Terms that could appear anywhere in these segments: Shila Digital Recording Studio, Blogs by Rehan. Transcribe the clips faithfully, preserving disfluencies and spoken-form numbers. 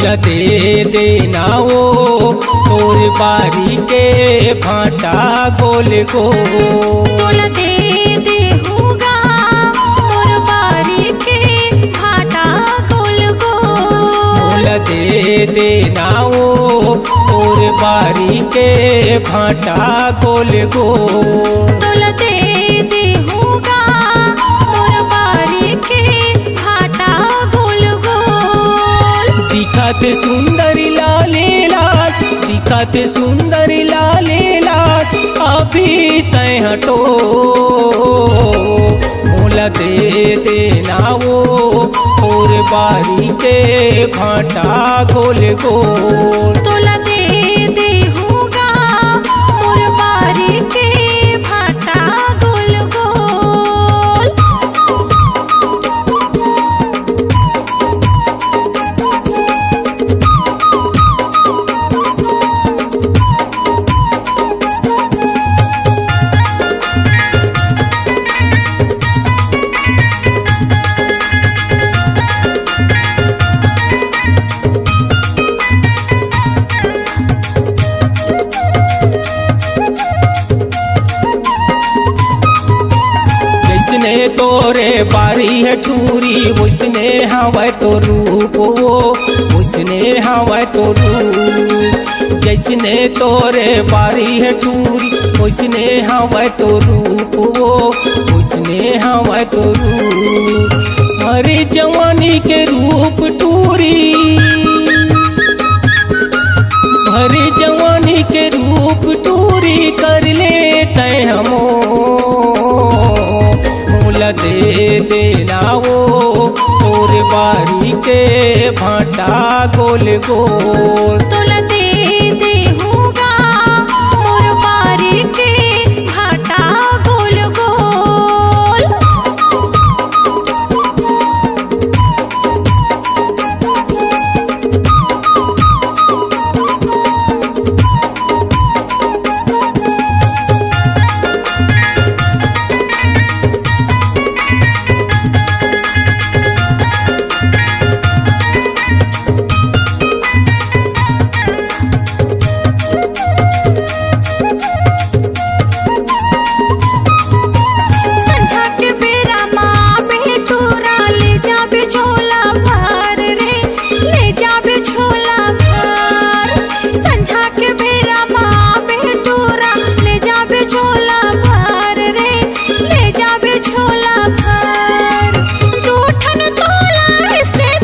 दे देना वो तोर बारी के फाटा गोल को तोला दे दे होगा तोर बारी के फाटा गोल को तोला दे देना वो तोर बारी के फाटा गोल को तोला दे दे होगा तोर बारी के फाटा गोल गोल दिखत सुंदरी लाले लाट दिखत सुंदरी लाले लाट अभी तय हटो मोला दे देना वो और बारी के भाटा गोल गोल तोला दे दे होगा और बारी के भाटा गोल गोल तोरे बारी है टूरी उसने हवा तो रूप उसने हवा तो रूप जिसने तोरे बारी है टूरी उसने हवा तो रूप उसने हवा तो रूप हरे जवानी के रूप टूरी हरे जवानी के रूप टूरी कर ले तय हमो मोला दे देना वो तोर बारी के भाटा गोल गोल तोला दे दे होगा मोर बारी के भाटा गोल गोल दे देना वो तोर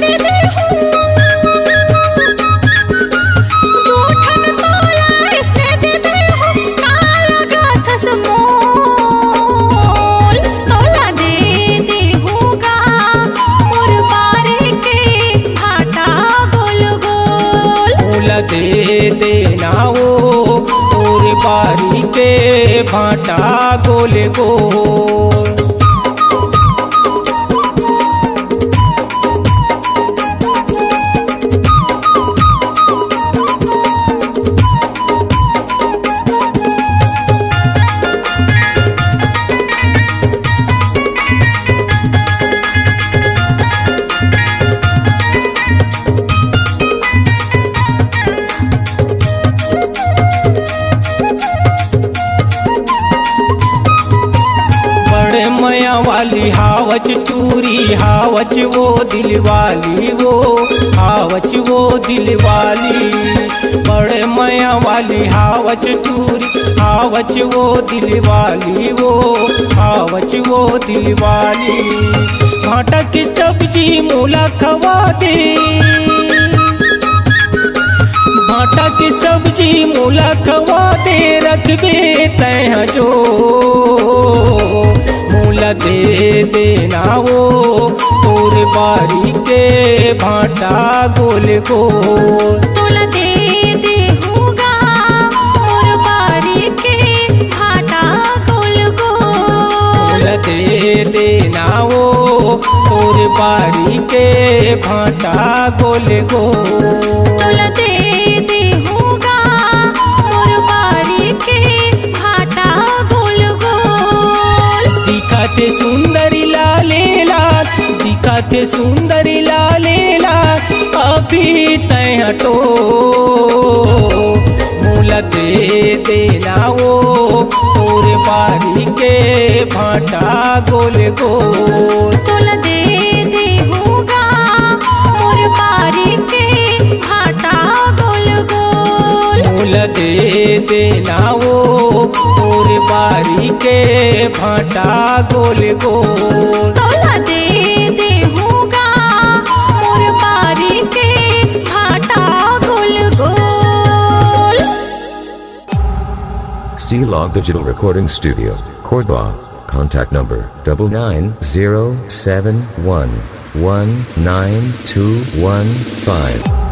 बारी के भाटा गोल गोल वाली हावच चूरी हावच वो दिल वाली वो हावच वो दिल वाली बड़े माया वाली हावच चूरी हावच वो दिल वाली वो हावच वो दिल वाली भाटा की सब्जी मोला खवा दे भाटा की सब्जी मोला खवा दे रखबे तैह जो मोला दे देना वो तोर बारी के भाटा गोल गोल तोला दे दे होगा तोर बारी के भाटा गोल गोल तोला दे देना वो तोर बारी के भाटा गोल गोल तोला दे दे होगा तोर बारी के भाटा गोल गोल दिखते सुंदरी लाले लाल दिखते सुंदरी लाले लाल अभी तै हटो मूल दे दे लाओ तोरे बारी के भाटा गोल गो तोल दे दे होगा तोरे बारी के भाटा गोल गोल मूल दे दे लाओ तोरे बारी के भाटा गोल गोल Shila Digital Recording Studio, Korba, contact number nine nine zero seven one one nine two one five.